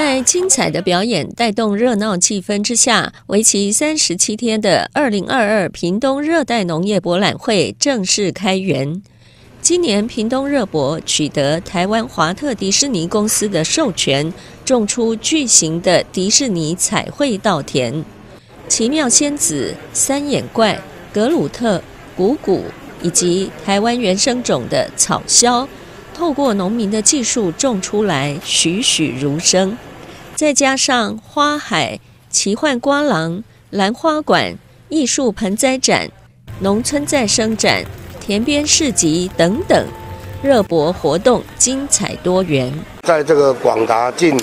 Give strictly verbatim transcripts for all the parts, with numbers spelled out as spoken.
在精彩的表演带动热闹气氛之下，为期三十七天的二零二二屏东热带农业博览会正式开园。今年屏东热博取得台湾华特迪士尼公司的授权，种出巨型的迪士尼彩绘稻田，奇妙仙子、三眼怪、格鲁特、古古以及台湾原生种的草鸮。 透过农民的技术种出来，栩栩如生。再加上花海、奇幻瓜廊、兰花馆、艺术盆栽展、农村再生展、田边市集等等，热博活动精彩多元。在这个广达近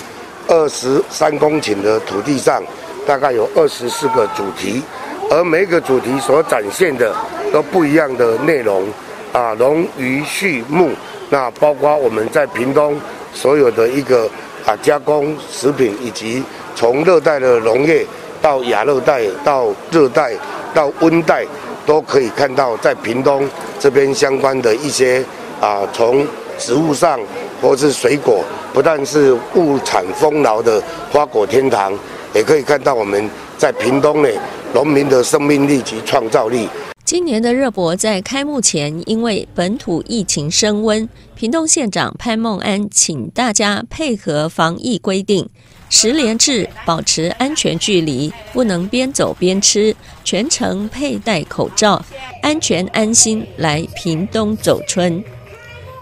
二十三公顷的土地上，大概有二十四个主题，而每个主题所展现的都不一样的内容啊，龙鱼畜牧。 那包括我们在屏东所有的一个啊加工食品，以及从热带的农业到亚热带、到热带、到温带，都可以看到在屏东这边相关的一些啊，从植物上或是水果，不但是物产丰饶的花果天堂，也可以看到我们在屏东呢农民的生命力及创造力。 今年的热博在开幕前，因为本土疫情升温，屏东县长潘孟安请大家配合防疫规定，实联制，保持安全距离，不能边走边吃，全程佩戴口罩，安全安心来屏东走春。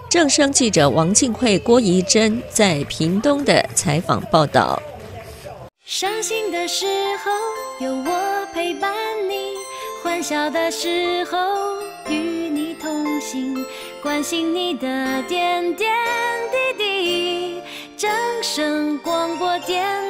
正声记者王静慧、郭怡珍在屏东的采访报道。伤心的时候有我陪伴你。 欢笑的时候，与你同行，关心你的点点滴滴。正声广播电台。